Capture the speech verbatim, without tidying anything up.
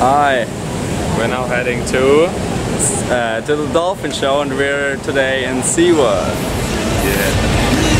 Hi, we're now heading to uh, to the dolphin show, and we're today in Sea World. Yeah.